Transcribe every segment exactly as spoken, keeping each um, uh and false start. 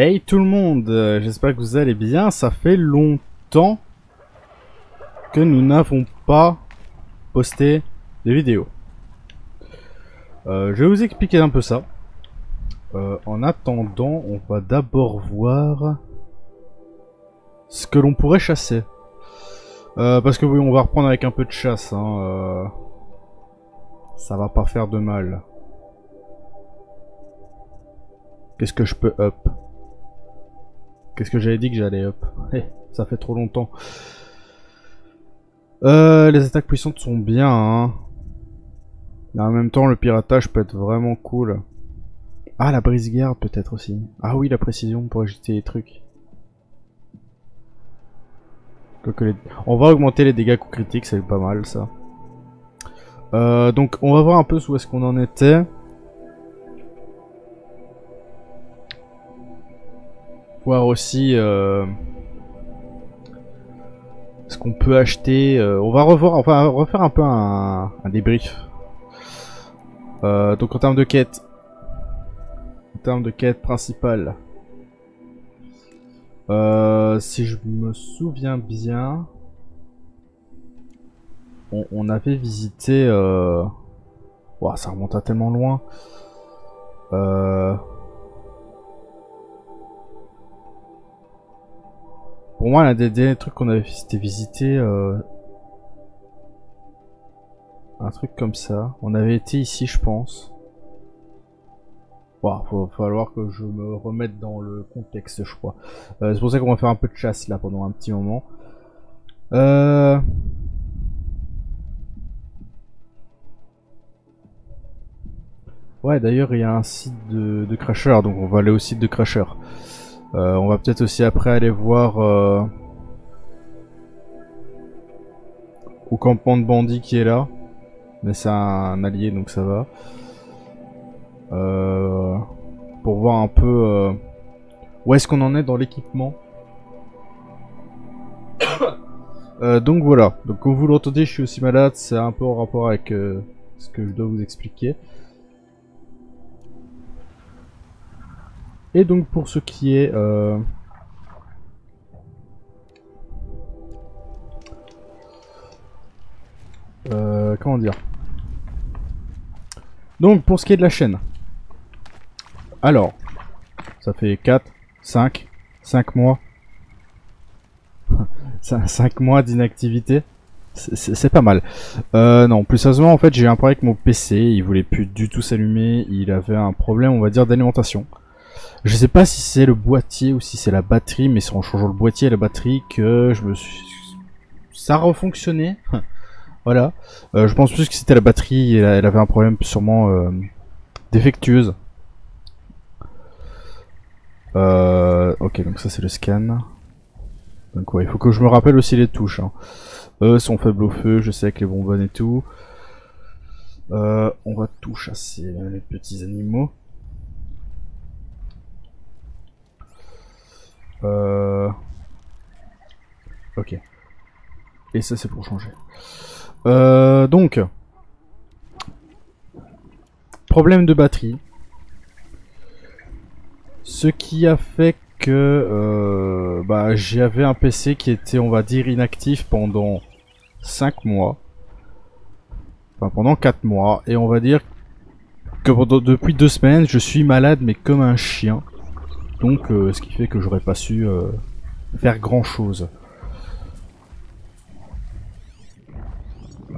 Hey tout le monde, euh, j'espère que vous allez bien. Ça fait longtemps que nous n'avons pas posté des vidéos. Euh, je vais vous expliquer un peu ça. Euh, en attendant, on va d'abord voir ce que l'on pourrait chasser. Euh, parce que oui, on va reprendre avec un peu de chasse. Hein, euh... Ça va pas faire de mal. Qu'est-ce que je peux up? Qu'est-ce que j'avais dit que j'allais up? Ça fait trop longtemps. Euh, les attaques puissantes sont bien. Hein. Mais en même temps, le piratage peut être vraiment cool. Ah, la brise-garde peut-être aussi. Ah oui, la précision pour agiter les trucs. Quoique les... On va augmenter les dégâts coups critiques, c'est pas mal ça. Euh, donc on va voir un peu où est-ce qu'on en était. Voir aussi euh, ce qu'on peut acheter. Euh, on va revoir, enfin refaire un peu un, un débrief. Euh, donc en termes de quête, en termes de quête principale, euh, si je me souviens bien, on, on avait visité. Euh... Wow, ça remonte à tellement loin. Euh... Pour moi, l'un des derniers trucs qu'on avait visité, visité euh... un truc comme ça. On avait été ici, je pense. Wow, faut falloir que je me remette dans le contexte, je crois. Euh, c'est pour ça qu'on va faire un peu de chasse là pendant un petit moment. Euh... Ouais, d'ailleurs, il y a un site de, de Crasher, donc on va aller au site de Crasher. Euh, on va peut-être aussi après aller voir euh, au campement de bandits qui est là, mais c'est un allié donc ça va, euh, pour voir un peu euh, où est-ce qu'on en est dans l'équipement. euh, donc voilà, donc comme vous l'entendez je suis aussi malade, c'est un peu en rapport avec euh, ce que je dois vous expliquer. Et donc pour ce qui est euh, euh, comment dire, donc pour ce qui est de la chaîne, alors ça fait quatre, cinq, cinq mois cinq mois d'inactivité, c'est pas mal. Euh, non, plus sérieusement en fait j'ai eu un problème avec mon P C, il voulait plus du tout s'allumer, il avait un problème on va dire d'alimentation. Je sais pas si c'est le boîtier ou si c'est la batterie, mais c'est en changeant le boîtier et la batterie que je me suis... Ça refonctionnait. Voilà. Euh, je pense plus que c'était la batterie, elle, elle avait un problème sûrement euh, défectueuse. Euh, ok, donc ça c'est le scan. Donc ouais, il faut que je me rappelle aussi les touches. Hein. Eux sont faibles au feu, je sais avec les bonbonnes et tout. Euh, on va tout chasser les petits animaux. Euh... Ok. Et ça c'est pour changer. Euh, donc problème de batterie. Ce qui a fait que euh, bah, j'avais un P C qui était on va dire inactif pendant cinq mois. Enfin pendant quatre mois. Et on va dire que pendant, depuis deux semaines je suis malade mais comme un chien. Donc, euh, ce qui fait que j'aurais pas su euh, faire grand chose.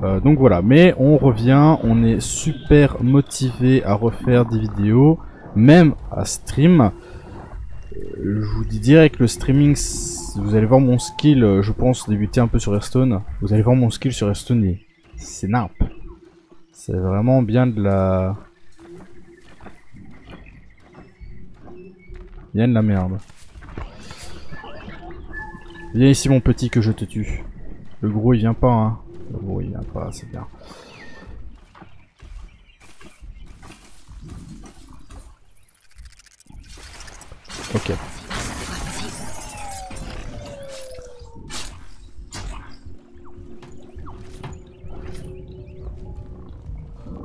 Euh, donc voilà, mais on revient, on est super motivé à refaire des vidéos, même à stream. Euh, je vous dis direct, le streaming, vous allez voir mon skill, euh, je pense débuter un peu sur Hearthstone. Vous allez voir mon skill sur Hearthstone, c'est nimp. C'est vraiment bien de la... Viens de la merde. Viens ici mon petit que je te tue. Le gros il vient pas hein. Le gros il vient pas, c'est bien. Ok.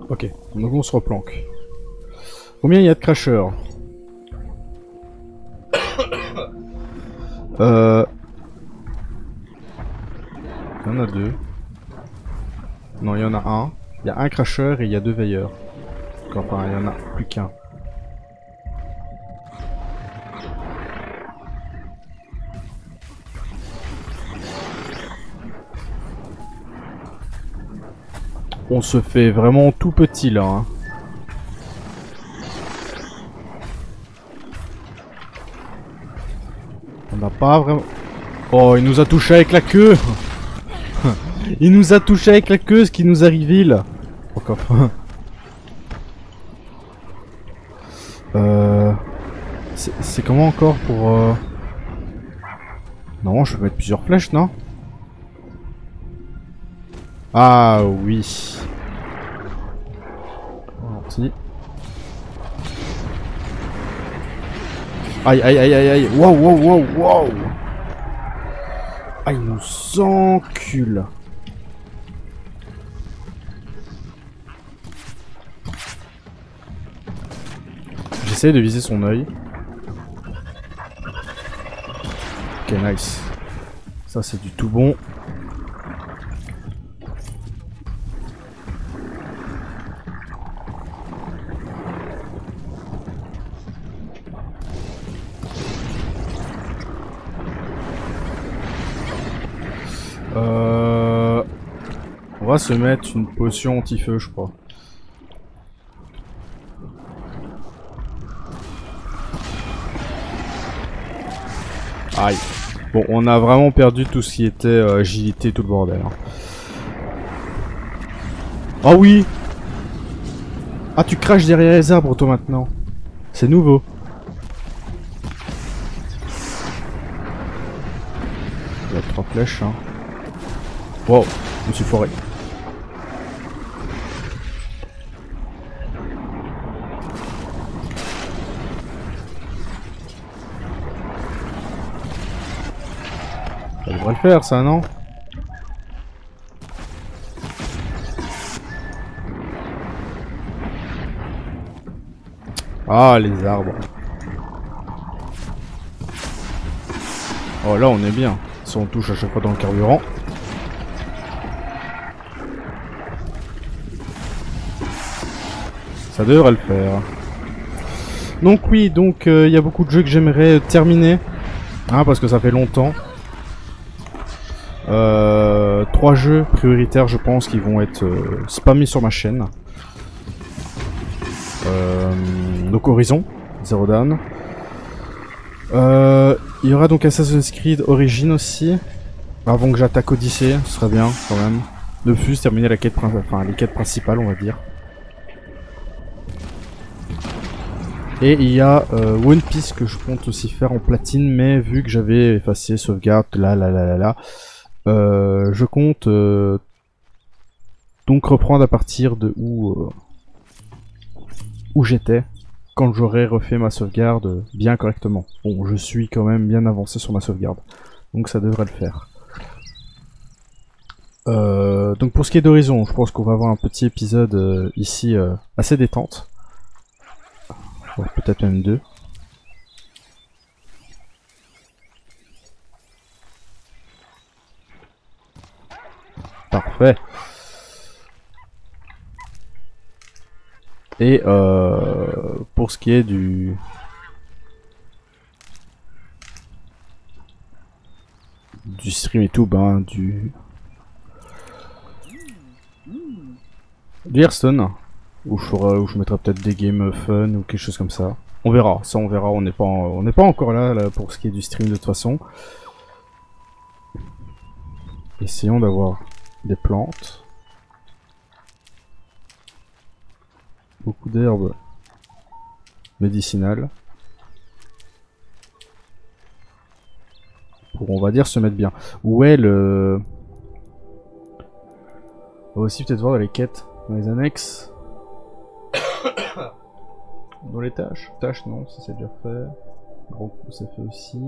Ok, donc on se replanque. Combien il y a de crashers? Euh... Il y en a deux. Non, il y en a un. Il y a un cracheur et il y a deux veilleurs. Enfin, il y en a plus qu'un. On se fait vraiment tout petit là. Hein. On n'a pas vraiment... Oh, il nous a touché avec la queue. Il nous a touché avec la queue, ce qui nous arrivait là. Encore. euh... C'est comment encore pour... Euh... Non, je peux mettre plusieurs flèches, non? Ah oui. Gentil. Aïe aïe aïe aïe aïe. Wow wow wow wow. Ah, il nous encule. J'essaie de viser son œil. Ok, nice. Ça c'est du tout bon. Se mettre une potion anti-feu, je crois. Aïe. Bon, on a vraiment perdu tout ce qui était euh, agilité, tout le bordel. Hein. Oh oui. Ah, tu craches derrière les arbres, toi, maintenant. C'est nouveau. Il y a trois flèches, hein. Wow, je me suis foiré. On va le faire ça, non? Ah, les arbres. Oh là, on est bien. Si on touche à chaque fois dans le carburant. Ça devrait le faire. Donc oui, donc il euh, y a beaucoup de jeux que j'aimerais terminer. Hein, parce que ça fait longtemps. Euh, trois jeux prioritaires, je pense, qui vont être euh, spammés sur ma chaîne. Euh, donc Horizon Zero Dawn. Euh, il y aura donc Assassin's Creed Origins aussi. Avant que j'attaque Odyssey, ce serait bien quand même. De plus, terminer la quête, enfin, les quêtes principales, on va dire. Et il y a euh, One Piece que je compte aussi faire en platine, mais vu que j'avais effacé sauvegarde, là là là là là, euh, je compte euh, donc reprendre à partir de où, euh, où j'étais, quand j'aurai refait ma sauvegarde bien correctement. Bon, je suis quand même bien avancé sur ma sauvegarde, donc ça devrait le faire. Euh, donc pour ce qui est d'Horizon, je pense qu'on va avoir un petit épisode euh, ici euh, assez détente. Ouais, peut-être même deux. Parfait. Et euh, pour ce qui est du... du stream et tout, ben du... du Hearthstone. Où je, ferai, où je mettrai peut-être des games fun ou quelque chose comme ça. On verra, ça on verra, on n'est pas, on n'est pas encore là, là pour ce qui est du stream de toute façon. Essayons d'avoir des plantes. Beaucoup d'herbes médicinales. Pour, on va dire, se mettre bien. Ouais, le... On va aussi peut-être voir dans les quêtes, dans les annexes. Dans les tâches, tâches non, ça c'est déjà fait. Gros coup, c'est fait aussi.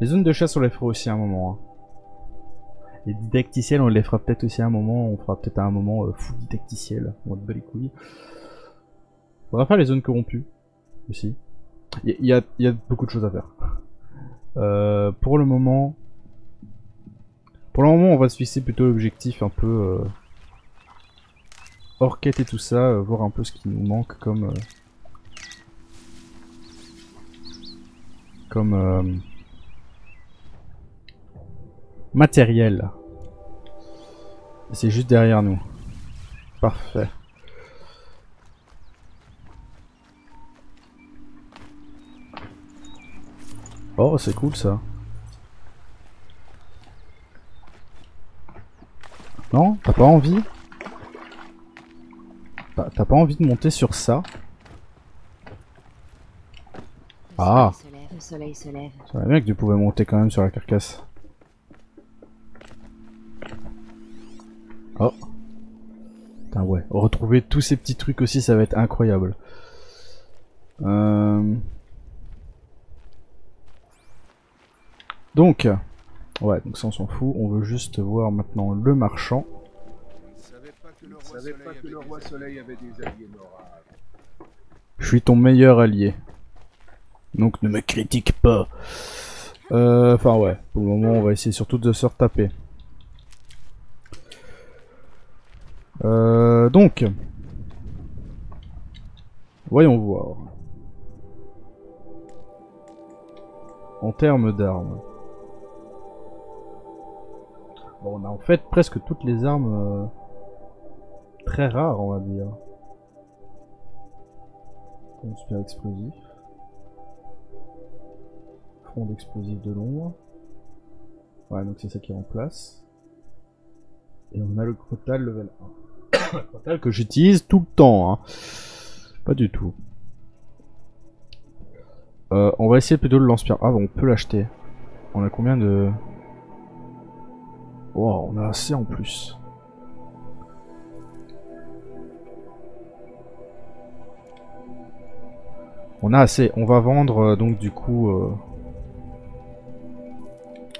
Les zones de chasse, on les fera aussi à un moment. Hein. Les didacticiels, on les fera peut-être aussi à un moment. On fera peut-être à un moment euh, full didacticiel. On va te battre les couilles. On va faire les zones corrompues aussi. Il y, y, y a beaucoup de choses à faire. Euh, pour le moment... Pour le moment on va se fixer plutôt l'objectif un peu... Euh, hors quête et tout ça, euh, voir un peu ce qui nous manque comme... Euh, comme... Euh, matériel. C'est juste derrière nous. Parfait. Oh, c'est cool ça. Non, t'as pas envie? T'as pas envie de monter sur ça? Ah! Le soleil se lève. Ça va bien que tu pouvais monter quand même sur la carcasse. Oh! Putain, ouais. Retrouver tous ces petits trucs aussi, ça va être incroyable. Euh. Donc, ouais, donc ça on s'en fout, on veut juste voir maintenant le marchand. Je suis ton meilleur allié, donc ne me critique pas. Enfin euh, ouais, pour le moment on va essayer surtout de se retaper. Euh, donc, voyons voir. En termes d'armes. Bon, on a en fait presque toutes les armes euh, très rares, on va dire. Comme super explosif. Front d'explosif de l'ombre. Ouais, donc c'est ça qui est en place. Et on a le crotal level un. Le crotal que j'utilise tout le temps. Hein. Pas du tout. Euh, on va essayer plutôt le lance-pierre. Ah, bon, on peut l'acheter. On a combien de... Wow, on a assez en plus. On a assez. On va vendre euh, donc du coup euh,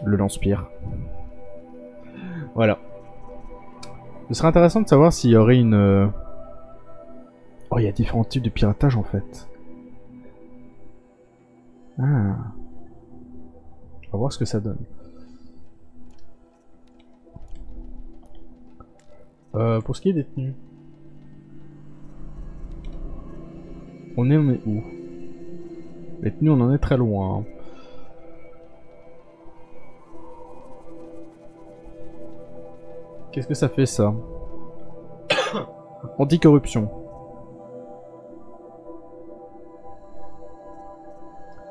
le lance-pierre. Voilà. Ce serait intéressant de savoir s'il y aurait une... Euh... Oh, il y a différents types de piratage en fait. Ah. On va voir ce que ça donne. Euh, pour ce qui est des tenues, on est, on est où? Les tenues, on en est très loin. Hein. Qu'est-ce que ça fait ça? Anticorruption.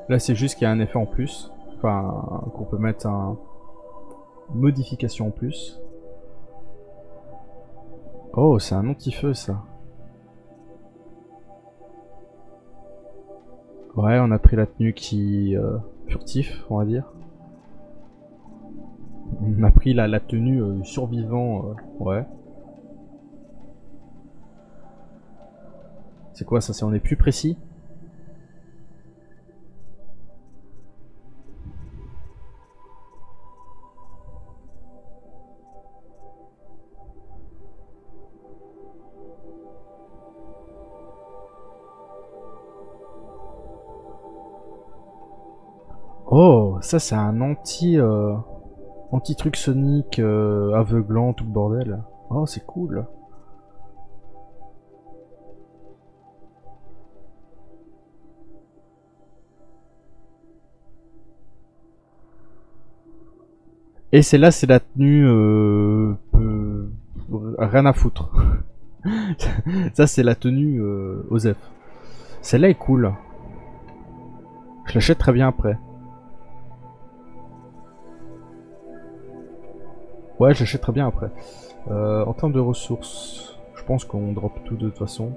Là c'est juste qu'il y a un effet en plus, enfin qu'on peut mettre un... modification en plus. Oh, c'est un anti-feu ça. Ouais, on a pris la tenue qui... Euh, furtif, on va dire. On a pris la, la tenue euh, survivant, euh, ouais. C'est quoi ça, c'est on est plus précis? Oh, ça c'est un anti euh, anti truc sonique euh, aveuglant tout le bordel. Oh, c'est cool. Et celle-là, c'est la tenue euh, euh, rien à foutre. Ça c'est la tenue euh, Osef. Celle-là est cool. Je l'achète très bien après. Ouais, je l'achète très bien après. Euh, en termes de ressources, je pense qu'on drop tout de toute façon.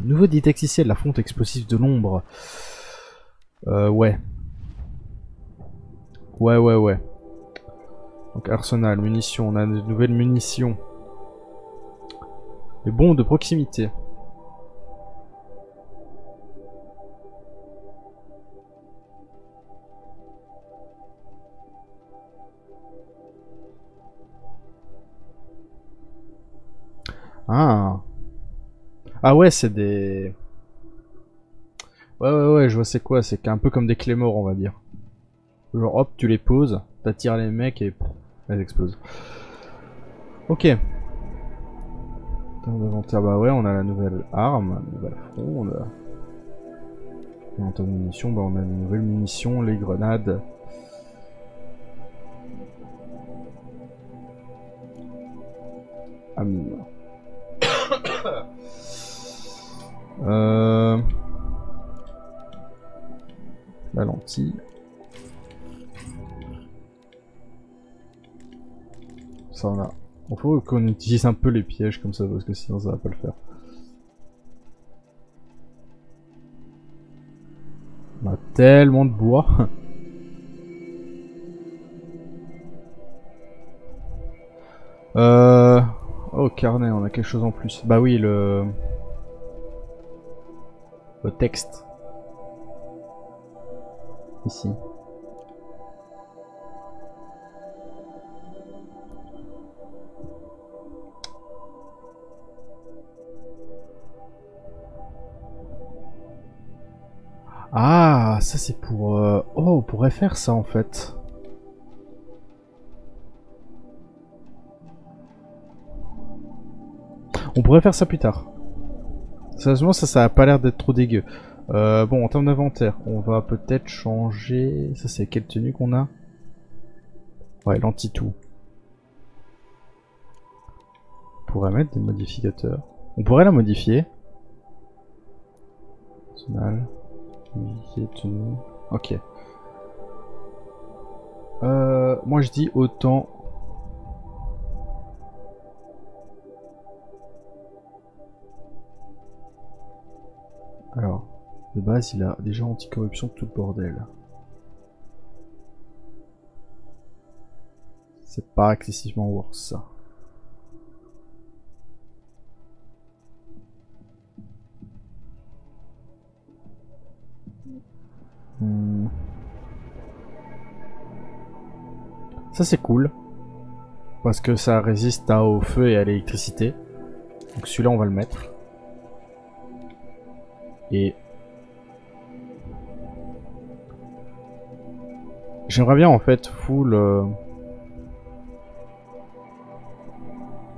Nouveau détecticiel, la fonte explosive de l'ombre. Euh, ouais. Ouais, ouais, ouais. Donc arsenal, munitions, on a de nouvelles munitions. Les bombes de proximité. Ah, ah ouais, c'est des... Ouais, ouais, ouais, je vois c'est quoi, c'est un peu comme des clés morts, on va dire. Genre, hop, tu les poses, t'attires les mecs et pff, elles explosent. Ok. Dans l'inventaire, bah ouais, on a la nouvelle arme, la nouvelle fronde. Et en termes de munitions, bah on a une nouvelle munition, les grenades. Ah, mine. euh... La lentille. Ça on a. Il faut qu'on utilise un peu les pièges comme ça parce que sinon ça va pas le faire. On a tellement de bois. euh... Oh, carnet, on a quelque chose en plus. Bah oui, le... Le texte. Ici. Ah, ça c'est pour... Euh... Oh, on pourrait faire ça en fait. On pourrait faire ça plus tard. Sérieusement, ça, ça a pas l'air d'être trop dégueu. Euh, bon, en termes d'inventaire, on va peut-être changer... Ça, c'est quelle tenue qu'on a? Ouais, l'anti-tout. On pourrait mettre des modificateurs. On pourrait la modifier. Personnel. Modifier tenue. Ok. Euh, moi, je dis autant... Alors, de base, il a déjà anticorruption, tout le bordel. C'est pas excessivement worse, ça. Hmm. Ça, c'est cool. Parce que ça résiste à, au feu et à l'électricité. Donc celui-là, on va le mettre. Et j'aimerais bien en fait full euh...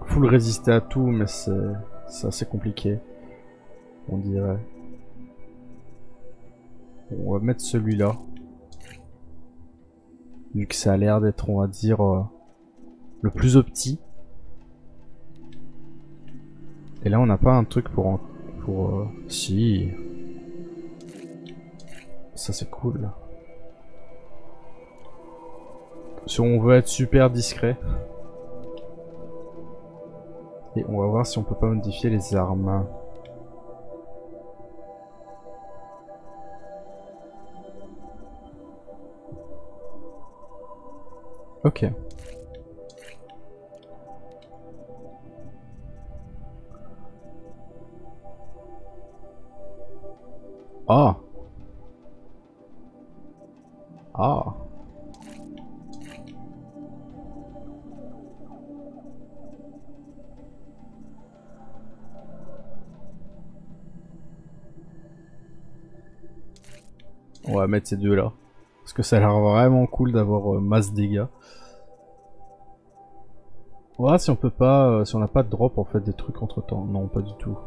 full résister à tout, mais c'est assez compliqué, on dirait. On va mettre celui-là vu que ça a l'air d'être, on va dire, euh, le plus opti. Et là on n'a pas un truc pour en... Pour, euh, si, ça c'est cool. Si on veut être super discret, et on va voir si on peut pas modifier les armes. Ok. Ah. Ah. On va mettre ces deux là. Parce que ça a l'air vraiment cool d'avoir euh, masse dégâts. On va voir si on peut pas... Euh, si on n'a pas de drop en fait des trucs entre temps. Non, pas du tout.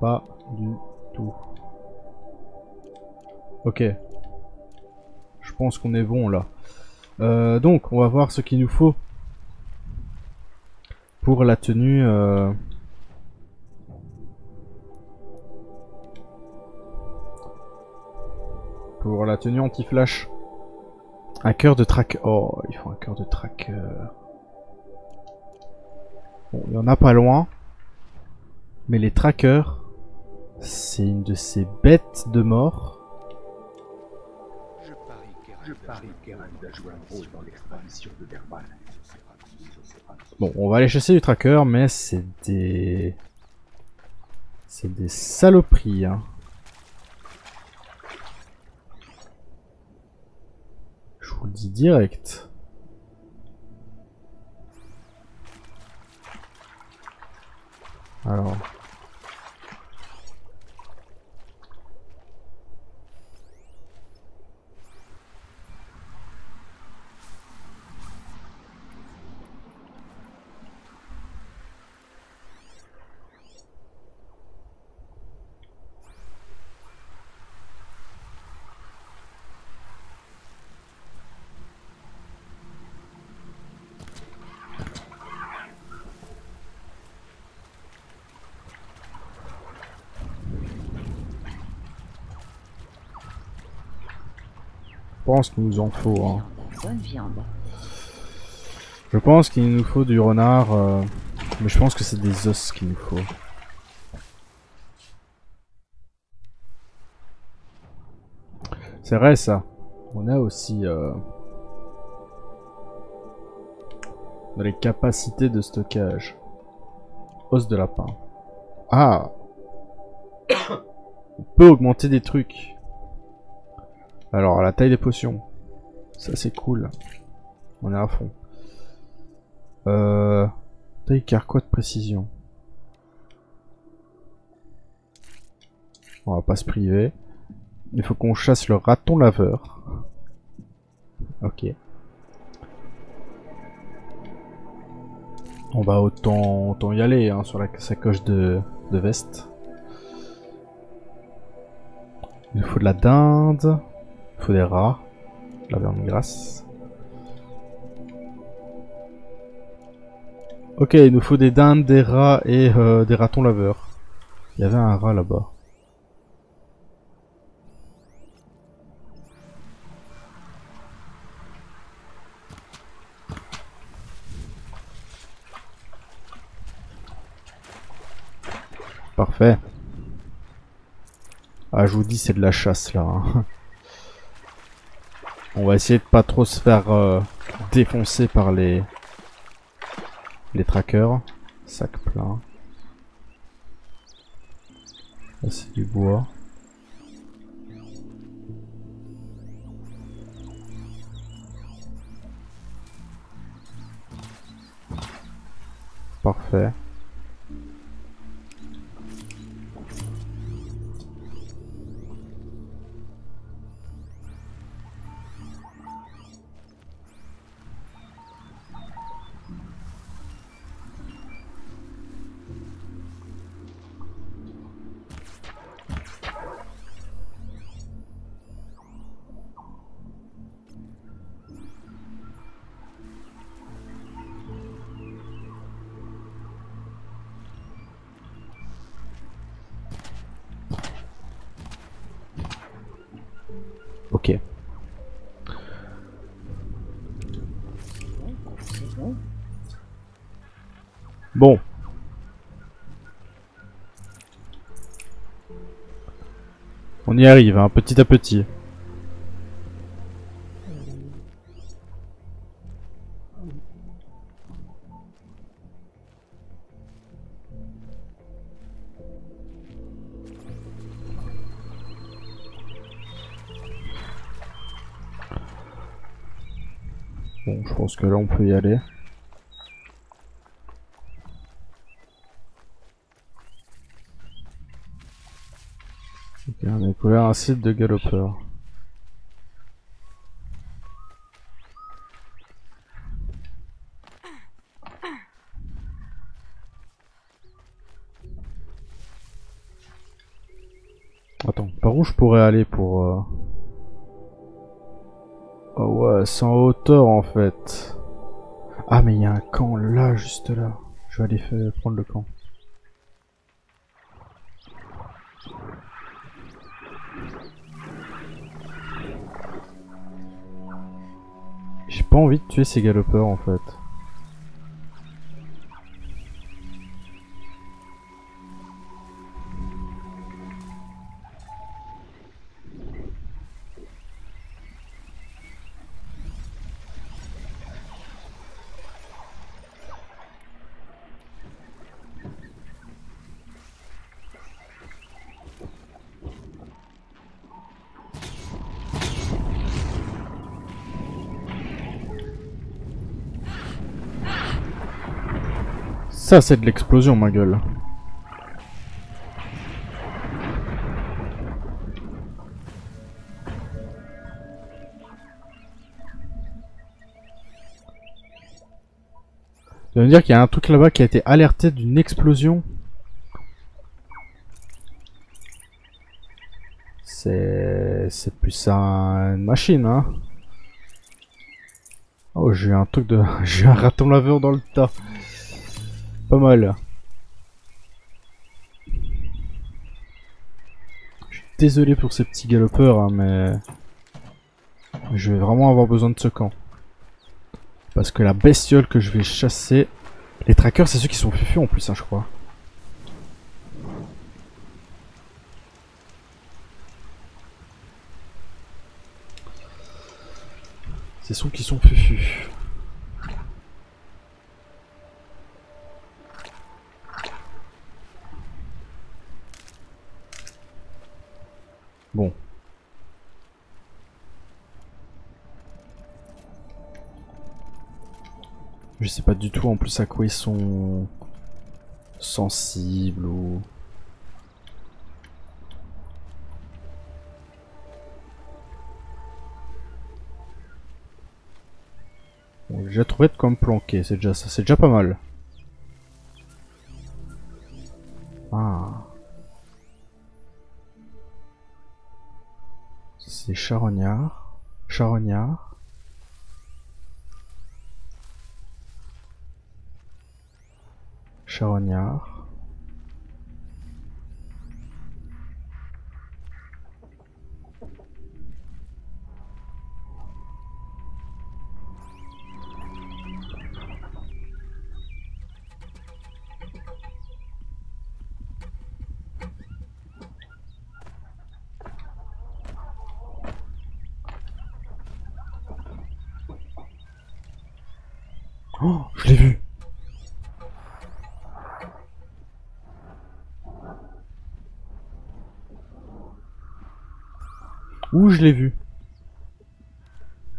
Pas du tout. Ok. Je pense qu'on est bon là. Euh, donc, on va voir ce qu'il nous faut pour la tenue. Euh... Pour la tenue anti-flash. Un cœur de track. Oh, il faut un cœur de track. Euh... Bon, il y en a pas loin. Mais les trackers. C'est une de ces bêtes de mort. Je parie qu'Hérald a joué un rôle dans l'expédition de Derban. Bon, on va aller chasser du tracker, mais c'est des... C'est des saloperies, hein. Je vous le dis direct. Alors. Je pense qu'il nous en faut. Hein. Bonne viande. Je pense qu'il nous faut du renard, euh, mais je pense que c'est des os qu'il nous faut. C'est vrai ça. On a aussi euh, les capacités de stockage. Os de lapin. Ah. On peut augmenter des trucs. Alors, la taille des potions, ça c'est cool, on est à fond. Euh, taille carquois de précision. On va pas se priver. Il faut qu'on chasse le raton laveur. Ok. On va autant, autant y aller hein, sur la sacoche de, de veste. Il faut de la dinde. Il faut des rats, la viande grasse. Ok, il nous faut des dindes, des rats et euh, des ratons laveurs. Il y avait un rat là-bas. Parfait. Ah, je vous dis, c'est de la chasse là. Hein. On va essayer de pas trop se faire euh, défoncer par les les trackers. Sac plein. Là c'est du bois. Parfait. Bon. On y arrive, hein, petit à petit. Bon, je pense que là on peut y aller. On a couvert un site de galopeurs. Attends, par où je pourrais aller pour... Euh... Oh ouais, c'est en hauteur en fait. Ah mais il y a un camp là, juste là. Je vais aller faire, prendre le camp. J'ai pas envie de tuer ces galopeurs en fait. Ça c'est de l'explosion ma gueule. Ça veut dire qu'il y a un truc là-bas qui a été alerté d'une explosion. C'est... c'est plus ça une machine, hein. Oh, j'ai un truc de... j'ai un raton laveur dans le tas. Pas mal. Je suis désolé pour ces petits galopeurs, hein, mais... je vais vraiment avoir besoin de ce camp. Parce que la bestiole que je vais chasser... les trackers, c'est ceux qui sont fufus en plus, hein, je crois. C'est ceux qui sont fufus. Bon. Je sais pas du tout en plus à quoi ils sont sensibles ou... bon, j'ai déjà trouvé de quoi me planquer, c'est déjà ça, c'est déjà pas mal. Ah. C'est charognard, charognard. Charognard. Oh, je l'ai vu. Où je l'ai vu?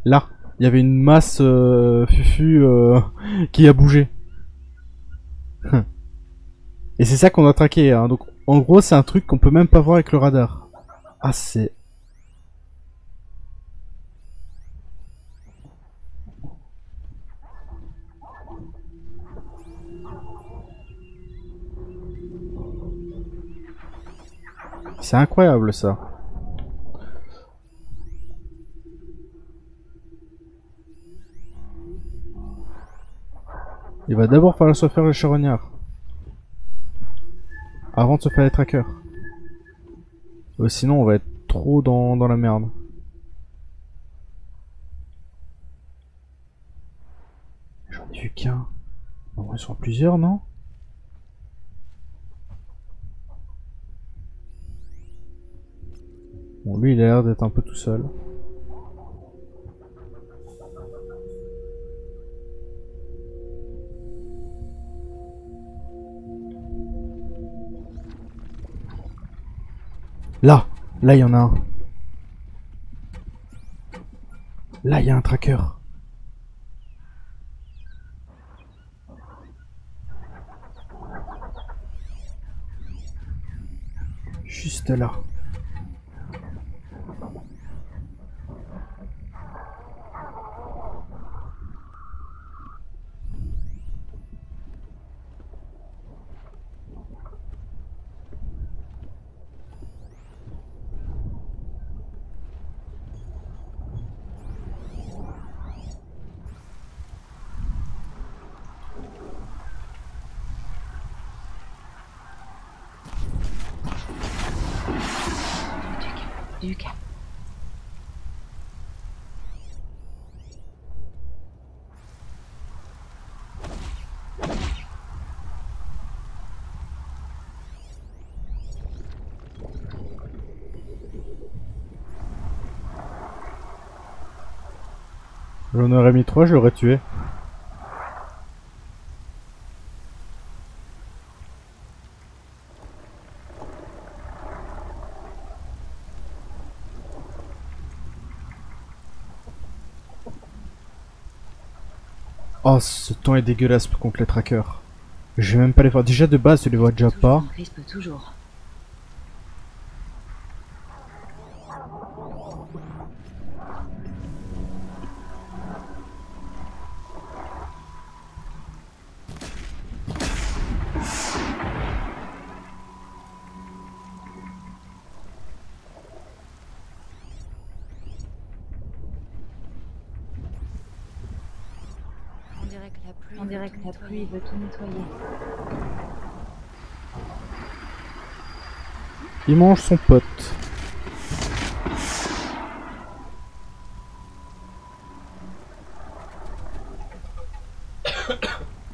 Là, il y avait une masse euh, fufu euh, qui a bougé. Et c'est ça qu'on a traqué, hein. Donc en gros c'est un truc qu'on peut même pas voir avec le radar. Ah c'est... c'est incroyable ça. Il va d'abord falloir se faire le charognard avant de se faire les trackers. Euh, sinon on va être trop dans, dans la merde. J'en ai vu qu'un. Bon, ils sont plusieurs, non? Bon, lui il a l'air d'être un peu tout seul. Là, là il y en a un. Là il y a un tracker. Juste là. J'en aurais mis trois, je l'aurais tué. Oh, ce temps est dégueulasse contre les trackers. Je vais même pas les voir. Déjà de base, je les vois déjà pas. On dirait que la pluie veut tout nettoyer. Il mange son pote.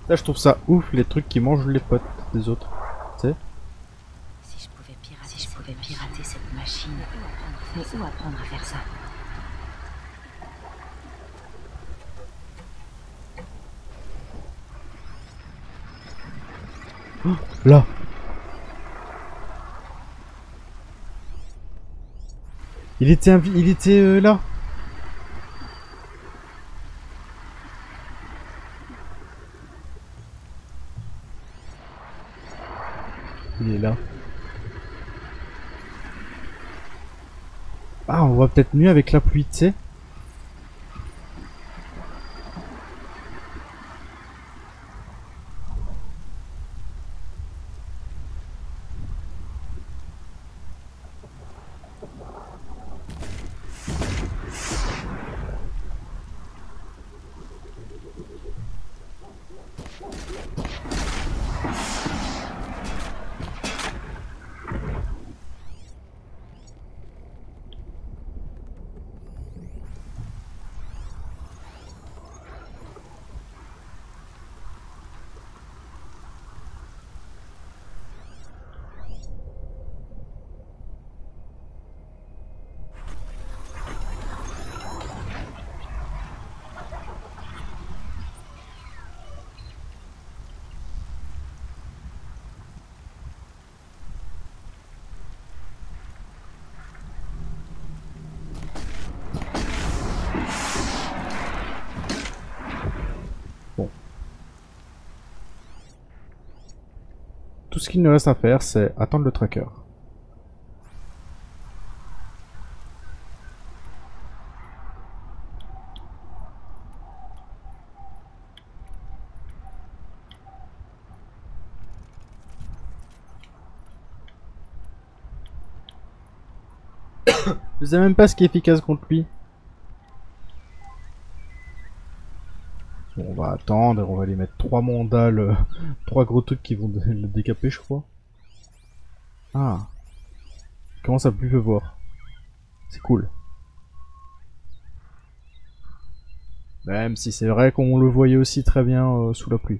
Là, je trouve ça ouf, les trucs qui mangent les potes des autres. Tu sais ? Si je pouvais pirater, si je pouvais pirater cette machine, mais où apprendre à faire ça ? Oh, là. Il était invi il était euh, là. Il est là. Ah, on voit peut-être mieux avec la pluie, tu sais. Tout ce qu'il nous reste à faire, c'est attendre le tracker. Je sais même pas ce qui est efficace contre lui. Bon, on va attendre, on va lui mettre trois mandales, trois gros trucs qui vont le décaper, je crois. Ah, il commence à plus pleuvoir. C'est cool. Même si c'est vrai qu'on le voyait aussi très bien euh, sous la pluie.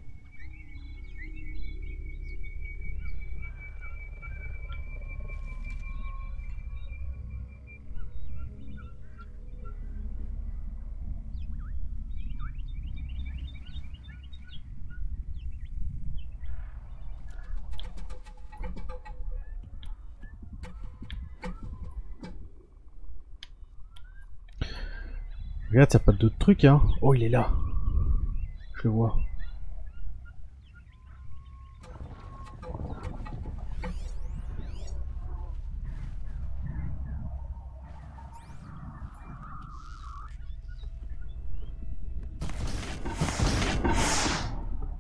Regarde, y'a pas d'autres trucs, hein. Oh, il est là. Je le vois.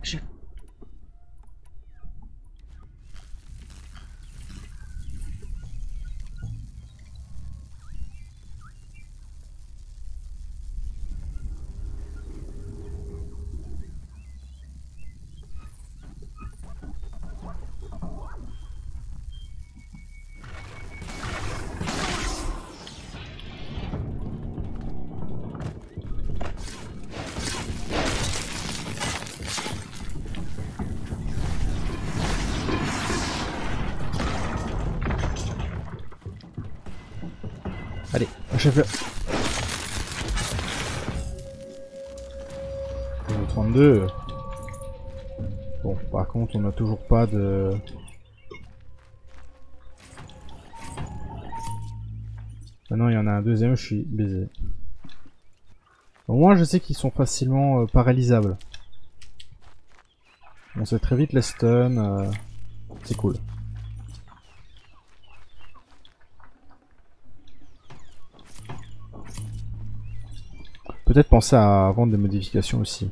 Je... Allez, achève-le. trente-deux. Bon, par contre, on n'a toujours pas de... Ah non, il y en a un deuxième, je suis baisé. Au moins, je sais qu'ils sont facilement euh, paralysables. On sait très vite les stun, euh... c'est cool. Peut-être penser à vendre des modifications aussi,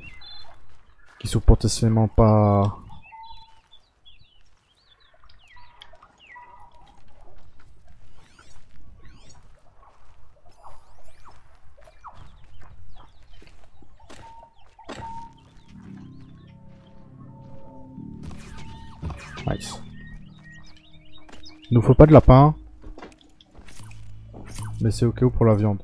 qui sont potentiellement pas... Nice. Il nous faut pas de lapin. Mais c'est ok pour la viande.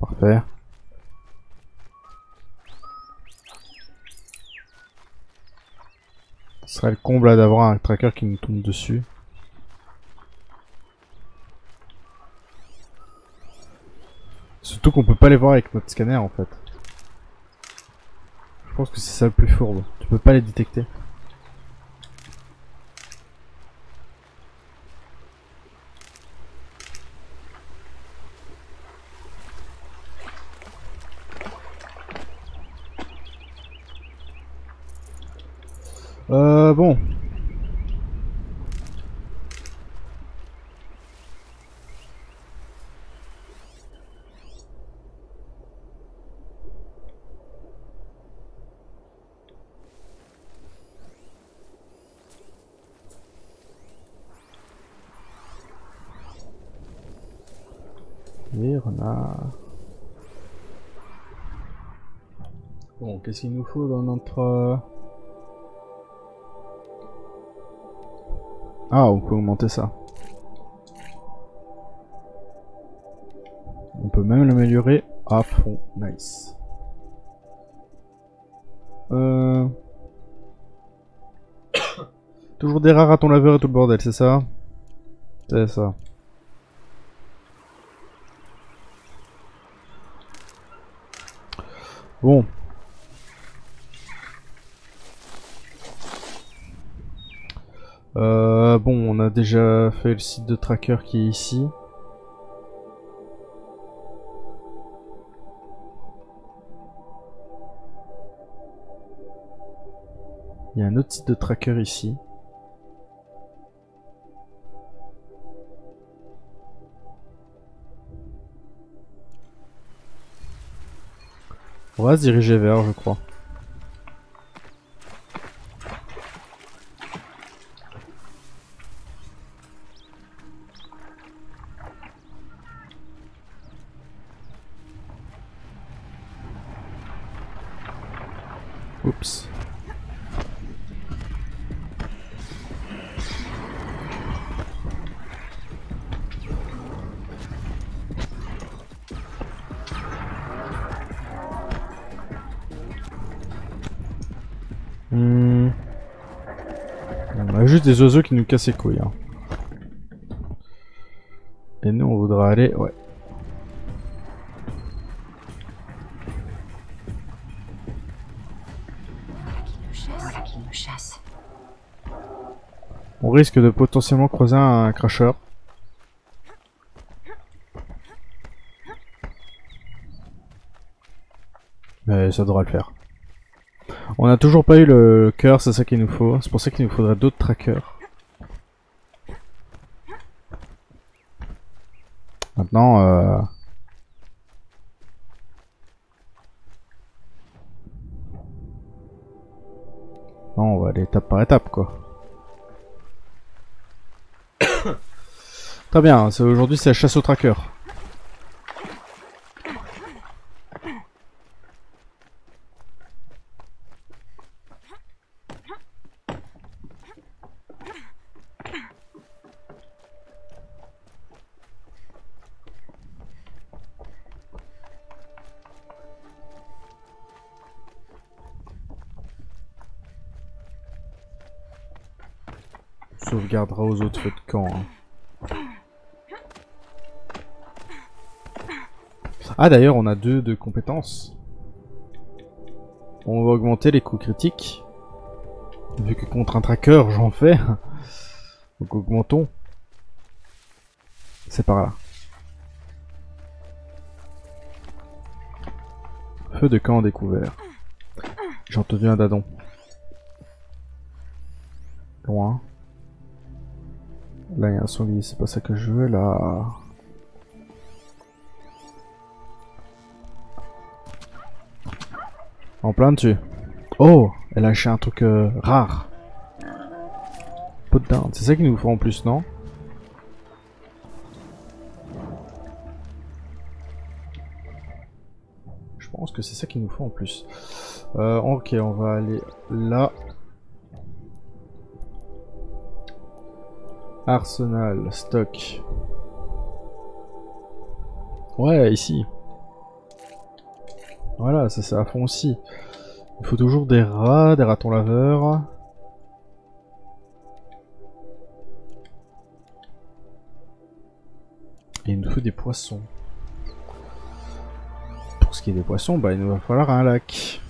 Parfait. Ce serait le comble d'avoir un tracker qui nous tombe dessus. Surtout qu'on peut pas les voir avec notre scanner en fait. Je pense que c'est ça le plus fourbe. Tu peux pas les détecter. Euh bon. Et on a... Bon, qu'est-ce qu'il nous faut dans notre... Ah, on peut augmenter ça. On peut même l'améliorer à fond. Nice. Euh... Toujours des rares à ton laveur et tout le bordel, c'est ça? C'est ça. Bon. Euh, bon, on a déjà fait le site de tracker qui est ici. Il y a un autre site de tracker ici. On va se diriger vers, je crois. Oups. Hmm. On a juste des oiseaux qui nous cassent les couilles. Hein. Et nous on voudra aller... Ouais. On risque de potentiellement croiser un cracheur. Mais ça devra le faire. On n'a toujours pas eu le cœur, c'est ça qu'il nous faut. C'est pour ça qu'il nous faudrait d'autres trackers. Maintenant... Euh... Non, on va aller étape par étape quoi. Très bien, aujourd'hui c'est la chasse au tracker. On sauvegardera aux autres feux de camp. Hein. Ah d'ailleurs on a deux de compétences. On va augmenter les coups critiques. Vu que contre un tracker j'en fais. Donc augmentons. C'est par là. Feu de camp découvert. J'ai entendu un dadon. Loin. Là il y a un sanglier, c'est pas ça que je veux là. En plein dessus. Oh, Elle a acheté un truc euh, rare. Pot de dinde, c'est ça qu'ils nous font en plus, non? Je pense que c'est ça qu'ils nous font en plus. Euh, ok, on va aller là. Arsenal, stock. Ouais, ici. Voilà, ça c'est à fond aussi. Il faut toujours des rats, des ratons laveurs. Et il nous faut des poissons. Pour ce qui est des poissons, bah il nous va falloir un lac.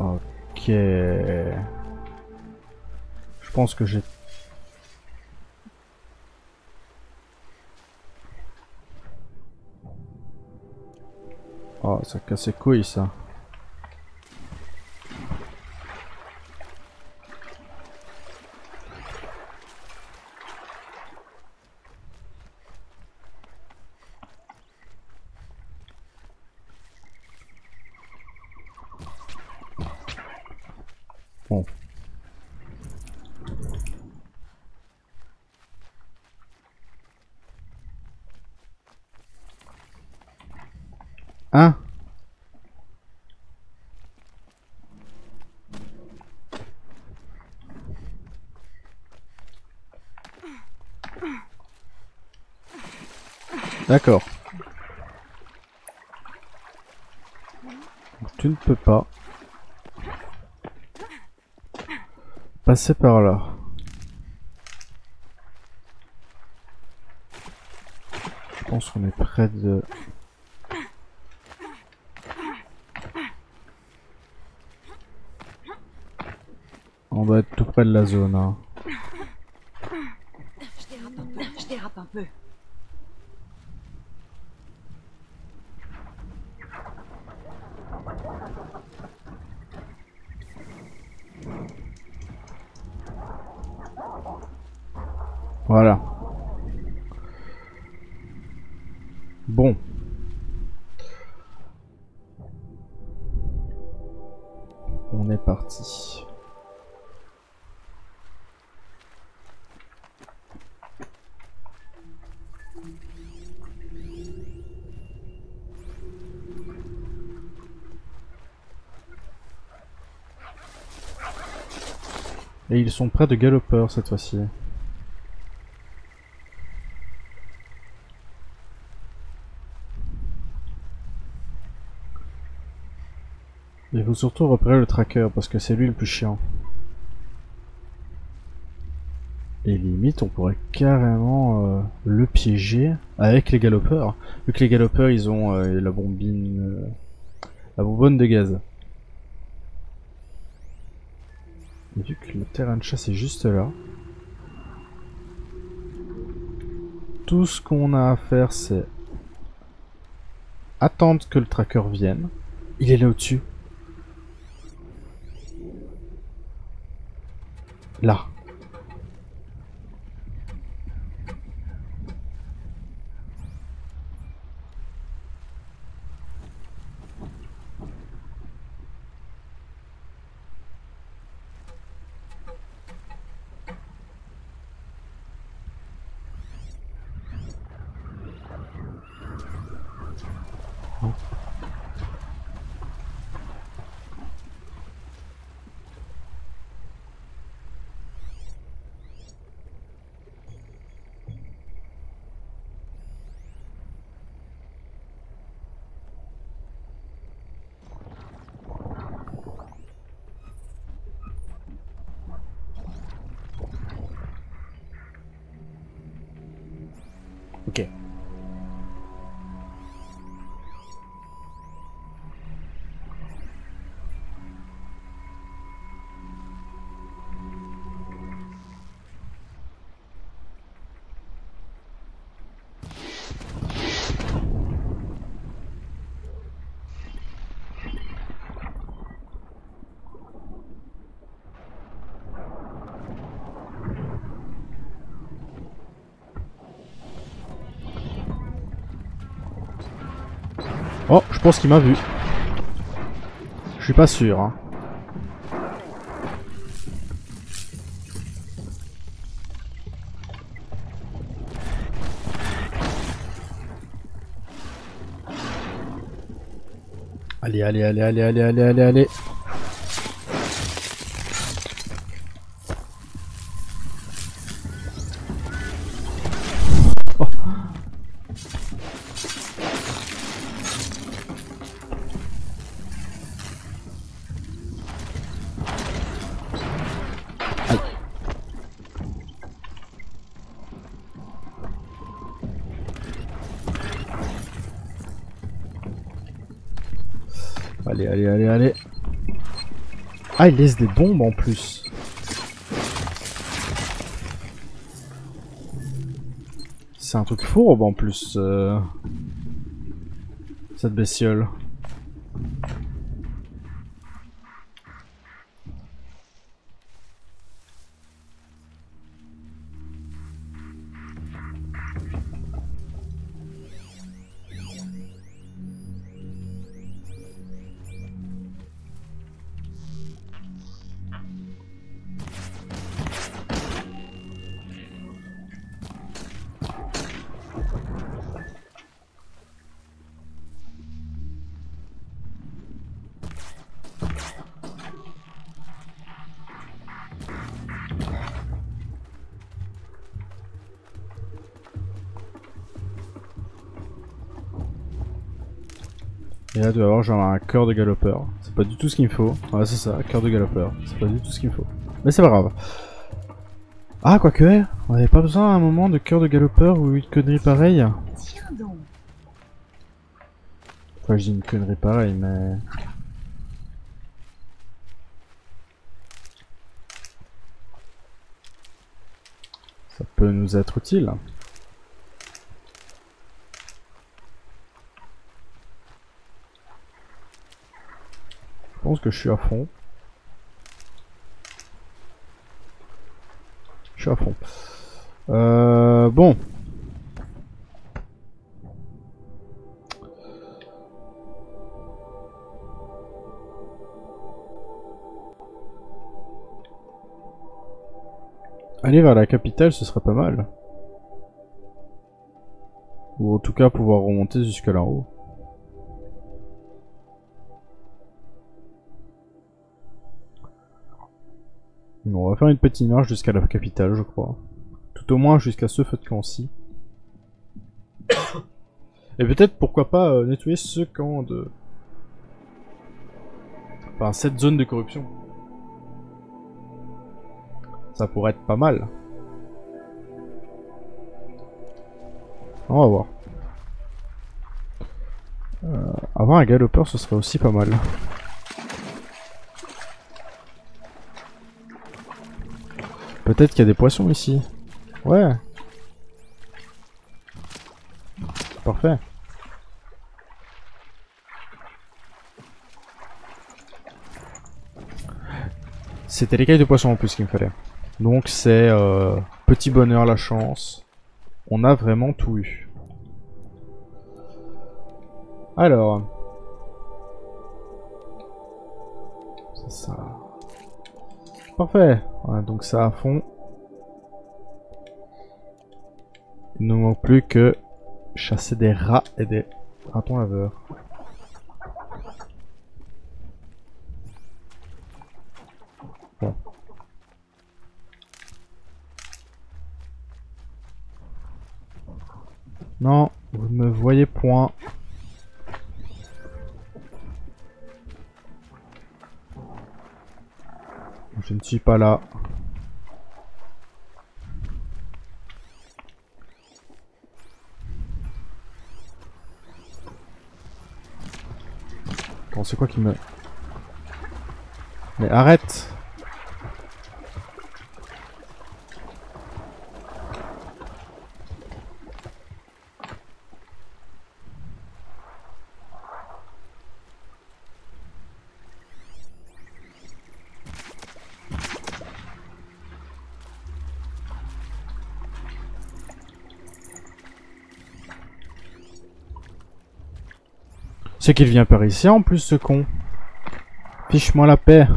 Ok. Je pense que j'ai... Oh, ça casse les couilles ça. Bon. Hein? D'accord. Tu ne peux pas passer par là. Je pense qu'on est près de... On doit être tout près de la zone. Hein. Je dérape un peu, je dérape un peu. Voilà. Bon. On est parti. Et ils sont près de Galopeur cette fois-ci. Il faut surtout repérer le tracker parce que c'est lui le plus chiant. Et limite on pourrait carrément euh, le piéger avec les galopeurs. Vu que les galopeurs ils ont euh, la bombine... Euh, la bonbonne de gaz. Et vu que le terrain de chasse est juste là. Tout ce qu'on a à faire c'est... attendre que le tracker vienne. Il est là au-dessus. Là. Oh. Oh, je pense qu'il m'a vu. Je suis pas sûr, hein. Allez, allez, allez, allez, allez, allez, allez, allez. Oh. Aïe. Allez, allez, allez, allez. Ah, il laisse des bombes en plus. C'est un truc fourbe en plus, euh... cette bestiole. Et là, tu vas avoir genre un cœur de galopeur. C'est pas du tout ce qu'il me faut. Ouais, c'est ça, cœur de galopeur. C'est pas du tout ce qu'il me faut. Mais c'est pas grave. Ah, quoique, on avait pas besoin à un moment de cœur de galopeur ou une connerie pareille. Tiens donc. Enfin, je dis une connerie pareille, mais. Ça peut nous être utile. Je pense que je suis à fond. Je suis à fond. Euh, bon. Aller vers la capitale, ce serait pas mal. Ou en tout cas pouvoir remonter jusque là-haut. Bon, on va faire une petite marche jusqu'à la capitale, je crois. Tout au moins jusqu'à ce feu de camp-ci. Et peut-être, pourquoi pas, euh, nettoyer ce camp de... Enfin, cette zone de corruption. Ça pourrait être pas mal. On va voir. Euh, avoir un galopeur, ce serait aussi pas mal. Peut-être qu'il y a des poissons ici. Ouais. Parfait. C'était l'écaille de poisson en plus qu'il me fallait. Donc c'est euh, petit bonheur, la chance. On a vraiment tout eu. Alors. C'est ça. Parfait, voilà, donc ça à fond. Il ne nous manque plus que chasser des rats et des ratons laveurs. Bon. Non, vous ne me voyez point. Je ne suis pas là. Bon, c'est quoi qui me... Mais arrête! C'est qu'il vient par ici en plus, ce con. Fiche-moi la paix.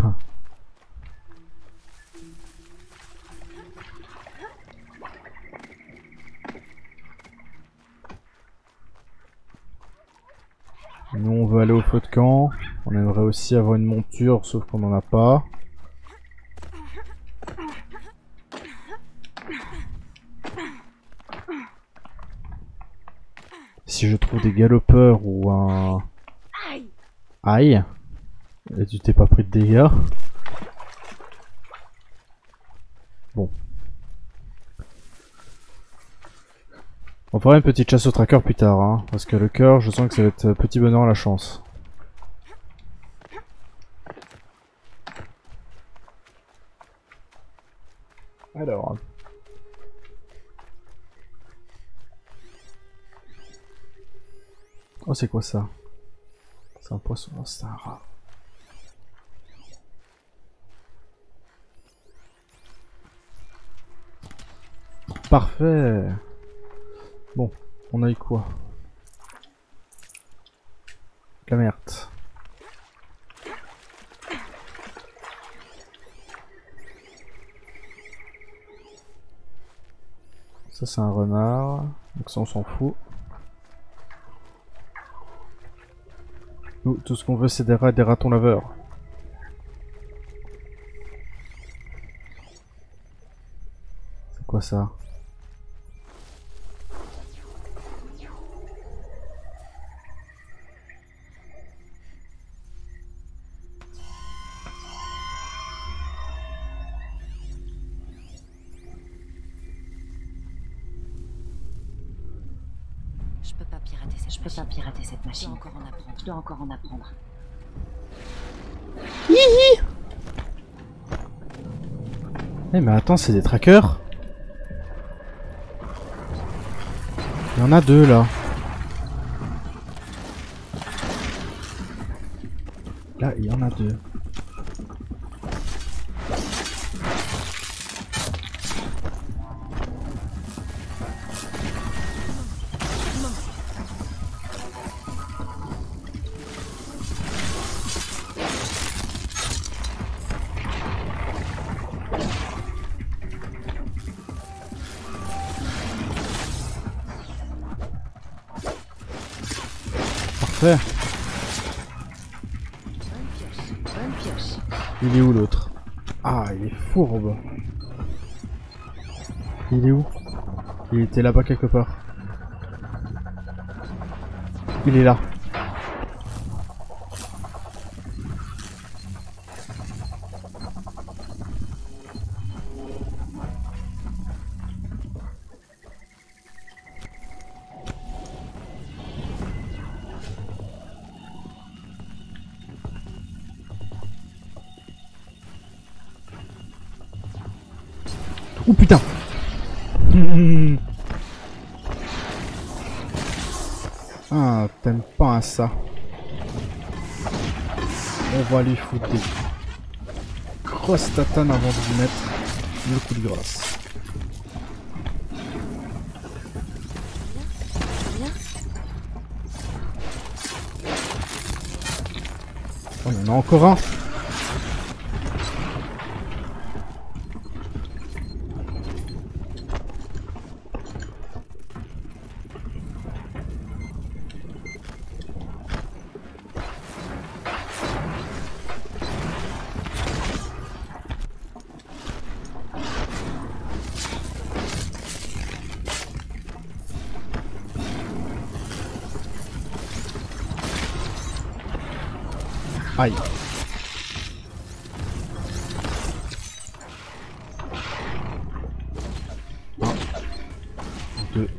Nous on veut aller au feu de camp. On aimerait aussi avoir une monture, sauf qu'on n'en a pas. Si je trouve des galopeurs ou un... Aïe! Et tu t'es pas pris de dégâts. Bon. On fera une petite chasse au tracker plus tard, hein, parce que le cœur, je sens que ça va être petit bonheur à la chance. Alors... Oh, c'est quoi ça? C'est un poisson, c'est un rat. Parfait. Bon, on a eu quoi? La merde. Ça c'est un renard, donc ça on s'en fout. Nous, tout ce qu'on veut, c'est des rats et des ratons laveurs. C'est quoi ça? Je peux pas pirater cette Je machine. peux pas pirater cette machine. Je dois encore en apprendre. Je dois encore en apprendre. Hihi. Eh mais attends, c'est des trackers. Il y en a deux là. Là, il y en a deux. Il est où l'autre? Ah, il est fourbe. Il est où? Il était là-bas quelque part. Il est là. Oh putain! Mmh. Ah, t'aimes pas ça. On va lui foutre des grosses tatanes avant de lui mettre le coup de grâce. Oh, il y en a encore un! Aïe. un, deux,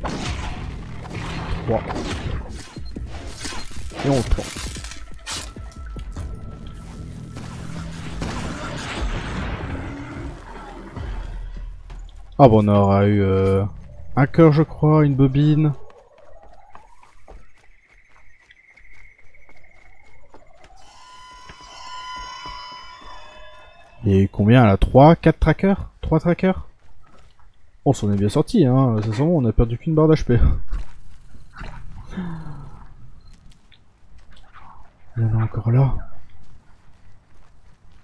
trois. Et on prend. Ah bon, on aura eu euh, un cœur je crois, une bobine. Il y a eu combien là? Trois, quatre trackers? Trois trackers? On s'en est bien sorti, hein. Ça sent bon, on a perdu qu'une barre d'H P. Il y en a encore là.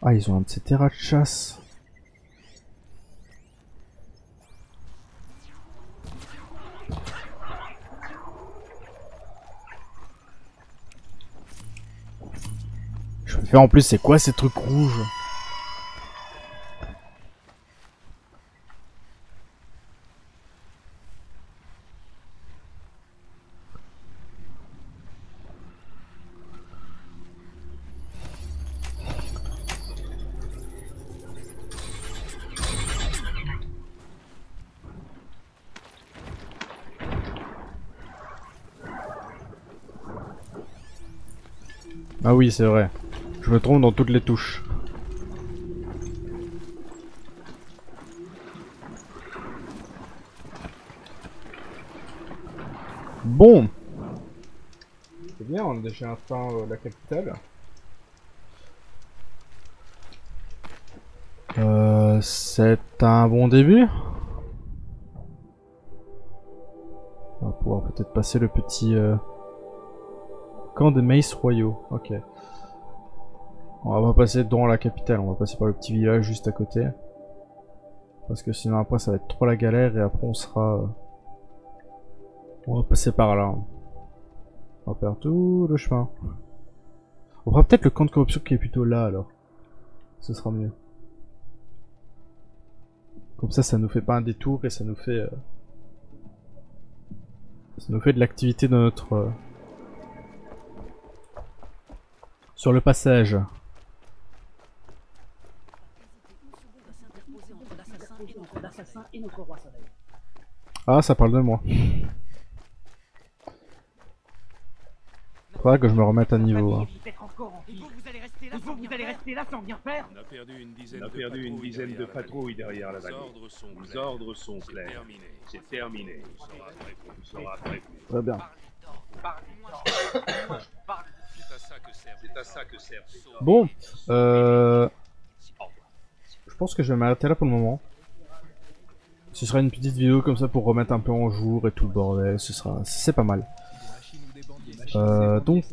Ah, ils ont un de ces terrains de chasse. Je me fais en plus, c'est quoi ces trucs rouges? Ah oui, c'est vrai. Je me trompe dans toutes les touches. Bon. C'est bien, on a déjà atteint euh, la capitale. Euh, c'est un bon début. On va pouvoir peut-être passer le petit... Euh... camp des maïs royaux, ok. On va pas passer dans la capitale, on va passer par le petit village juste à côté. Parce que sinon après ça va être trop la galère et après on sera... On va passer par là. On va perdre tout le chemin. On fera peut-être le camp de corruption qui est plutôt là alors. Ce sera mieux. Comme ça, ça nous fait pas un détour et ça nous fait... Euh... Ça nous fait de l'activité dans notre... Euh... Sur le passage. Ah, ça parle de moi. Faudra que je me remette à niveau. Hein. On a perdu une dizaine, perdu une dizaine de patrouilles derrière la vallée. Les ordres sont clairs. C'est terminé. Très bien. Bon, euh, je pense que je vais m'arrêter là pour le moment. Ce sera une petite vidéo comme ça pour remettre un peu en jour et tout le bordel. Ce sera, c'est pas mal. Euh, donc,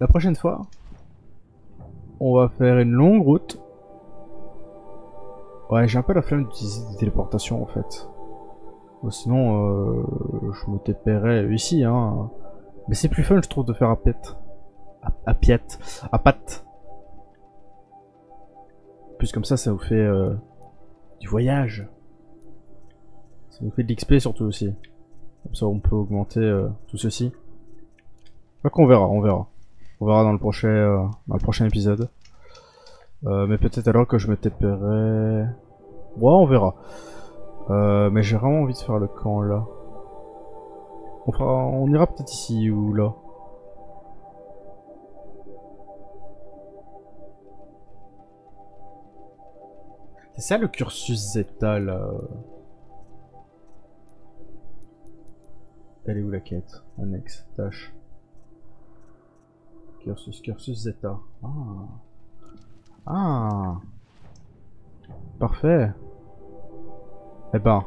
la prochaine fois, on va faire une longue route. Ouais, j'ai un peu la flemme d'utiliser des téléportations en fait. Sinon, euh, je me tépérais ici, hein. Mais c'est plus fun, je trouve, de faire à piète. À, à piète. À patte. Plus comme ça, ça vous fait euh, du voyage. Ça vous fait de l'X P surtout aussi. Comme ça, on peut augmenter euh, tout ceci. Enfin, on verra, on verra. On verra dans le prochain, euh, dans le prochain épisode. Euh, mais peut-être alors que je me tépérais... Ouais, on verra. Euh, mais j'ai vraiment envie de faire le camp là. On, fera, on ira peut-être ici ou là. C'est ça le cursus Zeta là. Elle est où la quête? Annexe, tâche. Cursus, cursus Zeta. Ah. Ah. Parfait. Eh ben.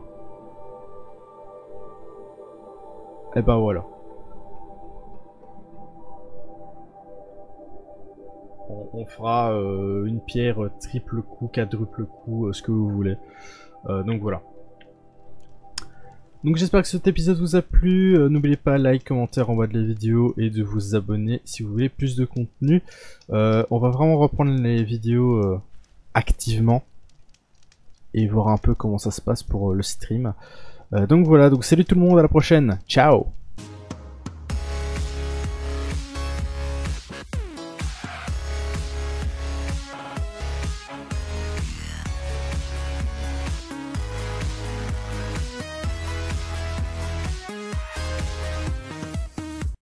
Eh ben voilà. On, on fera euh, une pierre euh, triple coup, quadruple coup, euh, ce que vous voulez. Euh, donc voilà. Donc j'espère que cet épisode vous a plu. Euh, N'oubliez pas like, commentaire en bas de la vidéo et de vous abonner si vous voulez plus de contenu. Euh, on va vraiment reprendre les vidéos euh, activement. Et voir un peu comment ça se passe pour le stream. Euh, donc voilà, donc salut tout le monde, à la prochaine, ciao!